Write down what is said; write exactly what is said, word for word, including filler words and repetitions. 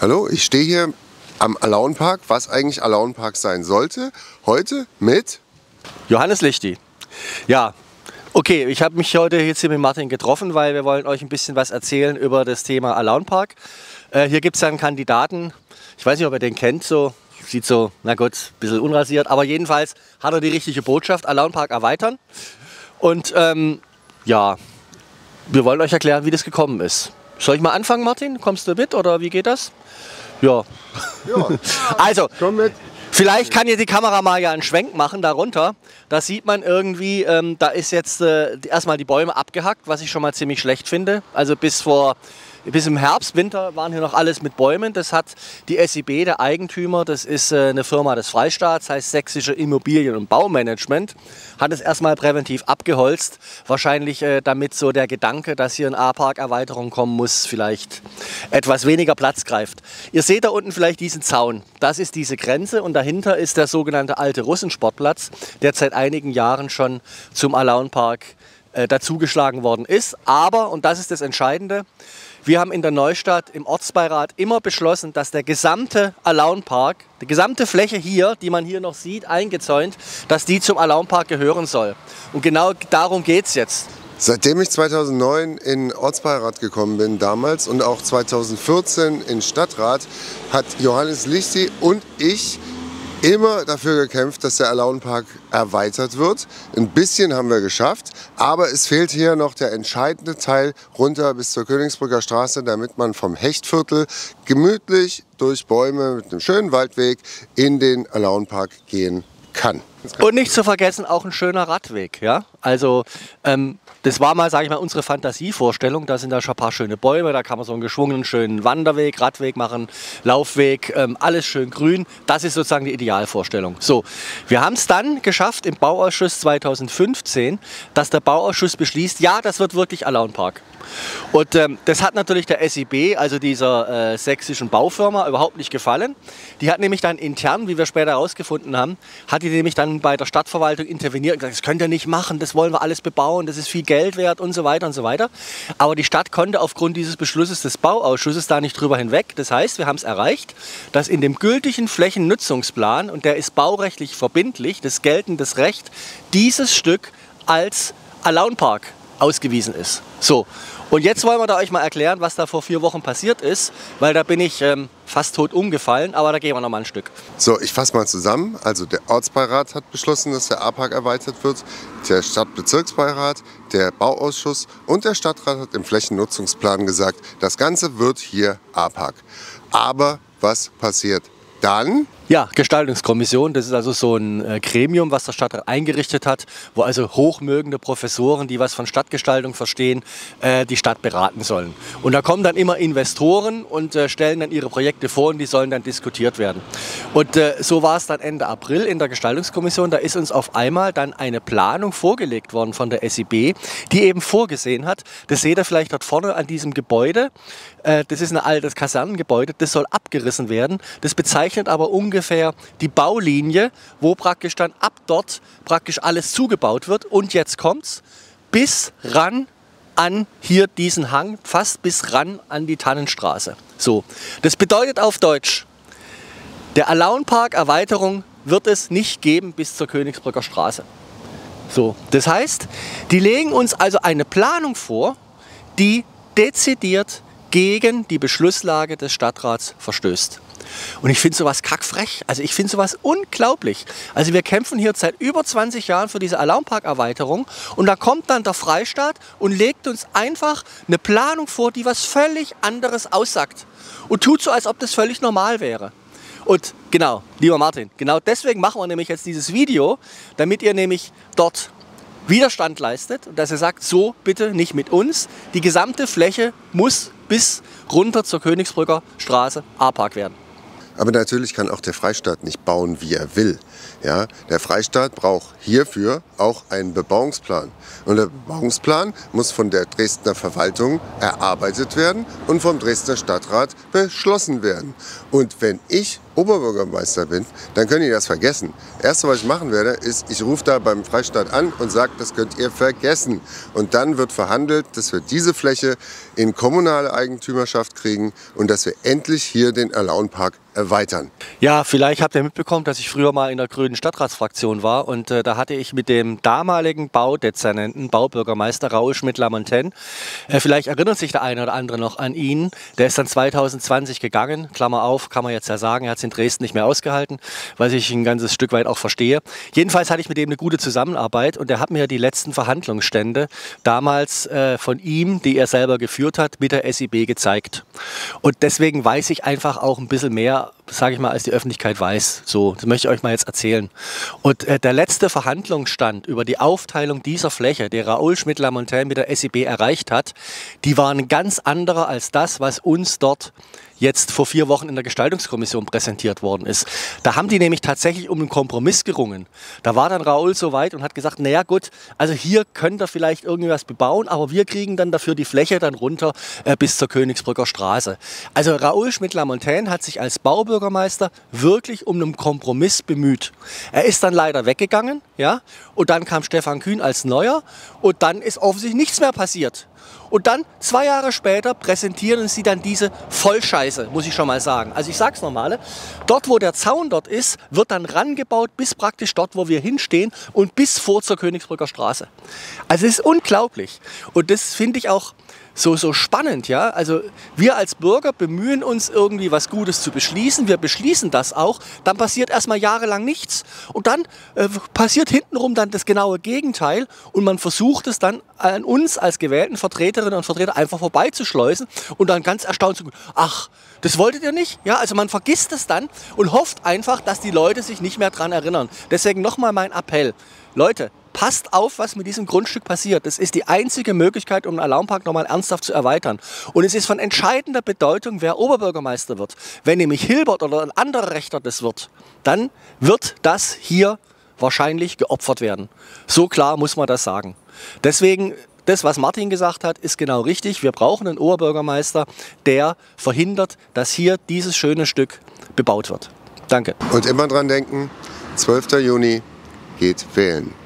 Hallo, ich stehe hier am Alaunpark, was eigentlich Alaunpark sein sollte. Heute mit Johannes Lichti. Ja, okay, ich habe mich heute jetzt hier mit Martin getroffen, weil wir wollen euch ein bisschen was erzählen über das Thema Alaunpark. Äh, hier gibt es einen Kandidaten, ich weiß nicht, ob ihr den kennt, so sieht so, na gut, ein bisschen unrasiert, aber jedenfalls hat er die richtige Botschaft, Alaunpark erweitern. Und ähm, ja, wir wollen euch erklären, wie das gekommen ist. Soll ich mal anfangen, Martin? Kommst du mit oder wie geht das? Ja. Ja. Also, komm mit. Vielleicht kann hier die Kamera mal ja einen Schwenk machen darunter. Da sieht man irgendwie, ähm, da ist jetzt äh, erstmal die Bäume abgehackt, was ich schon mal ziemlich schlecht finde. Also bis vor, bis im Herbst, Winter waren hier noch alles mit Bäumen. Das hat die S E B, der Eigentümer, das ist äh, eine Firma des Freistaats, heißt Sächsische Immobilien- und Baumanagement, hat es erstmal präventiv abgeholzt. Wahrscheinlich äh, damit so der Gedanke, dass hier eine A-Park-Erweiterung kommen muss, vielleicht etwas weniger Platz greift. Ihr seht da unten vielleicht diesen Zaun. Das ist diese Grenze und dahinter ist der sogenannte alte Russensportplatz, der seit einigen Jahren schon zum Alaunpark äh, dazugeschlagen worden ist. Aber, und das ist das Entscheidende, wir haben in der Neustadt im Ortsbeirat immer beschlossen, dass der gesamte Alaunpark, die gesamte Fläche hier, die man hier noch sieht, eingezäunt, dass die zum Alaunpark gehören soll. Und genau darum geht es jetzt. Seitdem ich zweitausendneun in Ortsbeirat gekommen bin damals und auch zweitausendvierzehn in Stadtrat, hat Johannes Lichti und ich immer dafür gekämpft, dass der Alaunpark erweitert wird. Ein bisschen haben wir geschafft, aber es fehlt hier noch der entscheidende Teil runter bis zur Königsbrücker Straße, damit man vom Hechtviertel gemütlich durch Bäume mit einem schönen Waldweg in den Alaunpark gehen kann. Und nicht zu vergessen auch ein schöner Radweg. Ja? Also ähm, das war mal, sage ich mal, unsere Fantasievorstellung. Da sind da schon ein paar schöne Bäume, da kann man so einen geschwungenen, schönen Wanderweg, Radweg machen, Laufweg, ähm, alles schön grün. Das ist sozusagen die Idealvorstellung. So, wir haben es dann geschafft im Bauausschuss zweitausendfünfzehn, dass der Bauausschuss beschließt, ja, das wird wirklich Alaunpark. Und ähm, das hat natürlich der S E B, also dieser äh, sächsischen Baufirma, überhaupt nicht gefallen. Die hat nämlich dann intern, wie wir später herausgefunden haben, hat die nämlich dann bei der Stadtverwaltung interveniert und gesagt, das könnt ihr nicht machen, das wollen wir alles bebauen, das ist viel Geld wert und so weiter und so weiter. Aber die Stadt konnte aufgrund dieses Beschlusses des Bauausschusses da nicht drüber hinweg. Das heißt, wir haben es erreicht, dass in dem gültigen Flächennutzungsplan, und der ist baurechtlich verbindlich, das geltendes Recht, dieses Stück als Alaunpark ausgewiesen ist. So, und jetzt wollen wir da euch mal erklären, was da vor vier Wochen passiert ist, weil da bin ich ähm, fast tot umgefallen, aber da gehen wir noch mal ein Stück. So, ich fasse mal zusammen. Also der Ortsbeirat hat beschlossen, dass der A-Park erweitert wird. Der Stadtbezirksbeirat, der Bauausschuss und der Stadtrat hat im Flächennutzungsplan gesagt, das Ganze wird hier A-Park. Aber was passiert dann? Ja, Gestaltungskommission, das ist also so ein Gremium, was der Stadtrat eingerichtet hat, wo also hochmögende Professoren, die was von Stadtgestaltung verstehen, die Stadt beraten sollen. Und da kommen dann immer Investoren und stellen dann ihre Projekte vor und die sollen dann diskutiert werden. Und so war es dann Ende April in der Gestaltungskommission, da ist uns auf einmal dann eine Planung vorgelegt worden von der S E B, die eben vorgesehen hat, das seht ihr vielleicht dort vorne an diesem Gebäude, das ist ein altes Kasernengebäude, das soll abgerissen werden, das bezeichnet aber ungefähr die Baulinie, wo praktisch dann ab dort praktisch alles zugebaut wird. Und jetzt kommt's, bis ran an hier diesen Hang, fast bis ran an die Tannenstraße. So, das bedeutet auf Deutsch, der Alaunpark-Erweiterung wird es nicht geben bis zur Königsbrücker Straße. So, das heißt, die legen uns also eine Planung vor, die dezidiert gegen die Beschlusslage des Stadtrats verstößt. Und ich finde sowas kackfrech, also ich finde sowas unglaublich. Also wir kämpfen hier seit über zwanzig Jahren für diese Alaunpark-Erweiterung und da kommt dann der Freistaat und legt uns einfach eine Planung vor, die was völlig anderes aussagt und tut so, als ob das völlig normal wäre. Und genau, lieber Martin, genau deswegen machen wir nämlich jetzt dieses Video, damit ihr nämlich dort Widerstand leistet und dass er sagt, so bitte nicht mit uns. Die gesamte Fläche muss bis runter zur Königsbrücker Straße A-Park werden. Aber natürlich kann auch der Freistaat nicht bauen, wie er will. Ja, der Freistaat braucht hierfür auch einen Bebauungsplan. Und der Bebauungsplan muss von der Dresdner Verwaltung erarbeitet werden und vom Dresdner Stadtrat beschlossen werden. Und wenn ich Oberbürgermeister bin, dann könnt ihr das vergessen. Das Erste, was ich machen werde, ist, ich rufe da beim Freistaat an und sage, das könnt ihr vergessen. Und dann wird verhandelt, dass wir diese Fläche in kommunale Eigentümerschaft kriegen und dass wir endlich hier den Alaunpark erweitern. Ja, vielleicht habt ihr mitbekommen, dass ich früher mal in der grünen Stadtratsfraktion war und äh, da hatte ich mit dem damaligen Baudezernenten, Baubürgermeister Raoul Schmidt-Lamontain, äh, vielleicht erinnert sich der eine oder andere noch an ihn, der ist dann zweitausendzwanzig gegangen, Klammer auf, kann man jetzt ja sagen, er hat es in Dresden nicht mehr ausgehalten, was ich ein ganzes Stück weit auch verstehe. Jedenfalls hatte ich mit ihm eine gute Zusammenarbeit und er hat mir die letzten Verhandlungsstände damals äh, von ihm, die er selber geführt hat, mit der S E B gezeigt. Und deswegen weiß ich einfach auch ein bisschen mehr, sage ich mal, als die Öffentlichkeit weiß. So, das möchte ich euch mal jetzt erzählen. Und äh, der letzte Verhandlungsstand über die Aufteilung dieser Fläche, der Raoul Schmidt-Lamontain mit der S E B erreicht hat, die waren ganz andere als das, was uns dort jetzt vor vier Wochen in der Gestaltungskommission präsentiert worden ist. Da haben die nämlich tatsächlich um einen Kompromiss gerungen. Da war dann Raoul so weit und hat gesagt, naja gut, also hier könnt ihr vielleicht irgendwas bebauen, aber wir kriegen dann dafür die Fläche dann runter äh, bis zur Königsbrücker Straße. Also Raoul Schmidt-Lamontain hat sich als Baubürgermeister wirklich um einen Kompromiss bemüht. Er ist dann leider weggegangen, ja, und dann kam Stefan Kühn als Neuer und dann ist offensichtlich nichts mehr passiert. Und dann, zwei Jahre später, präsentieren uns sie dann diese Vollscheiße, muss ich schon mal sagen. Also ich sag's nochmal, dort wo der Zaun dort ist, wird dann rangebaut bis praktisch dort, wo wir hinstehen und bis vor zur Königsbrücker Straße. Also es ist unglaublich. Und das finde ich auch so, so spannend, ja. Also wir als Bürger bemühen uns irgendwie was Gutes zu beschließen, wir beschließen das auch, dann passiert erstmal jahrelang nichts und dann äh, passiert hintenrum dann das genaue Gegenteil und man versucht es dann an uns als gewählten Vertreterinnen und Vertreter einfach vorbeizuschleusen und dann ganz erstaunt zu gucken, ach, das wolltet ihr nicht? Ja, also man vergisst es dann und hofft einfach, dass die Leute sich nicht mehr dran erinnern. Deswegen nochmal mein Appell, Leute, passt auf, was mit diesem Grundstück passiert. Das ist die einzige Möglichkeit, um den Alaunpark nochmal ernsthaft zu erweitern. Und es ist von entscheidender Bedeutung, wer Oberbürgermeister wird. Wenn nämlich Hilbert oder ein anderer Rechter das wird, dann wird das hier wahrscheinlich geopfert werden. So klar muss man das sagen. Deswegen, das, was Martin gesagt hat, ist genau richtig. Wir brauchen einen Oberbürgermeister, der verhindert, dass hier dieses schöne Stück bebaut wird. Danke. Und immer dran denken, zwölfter Juni geht wählen.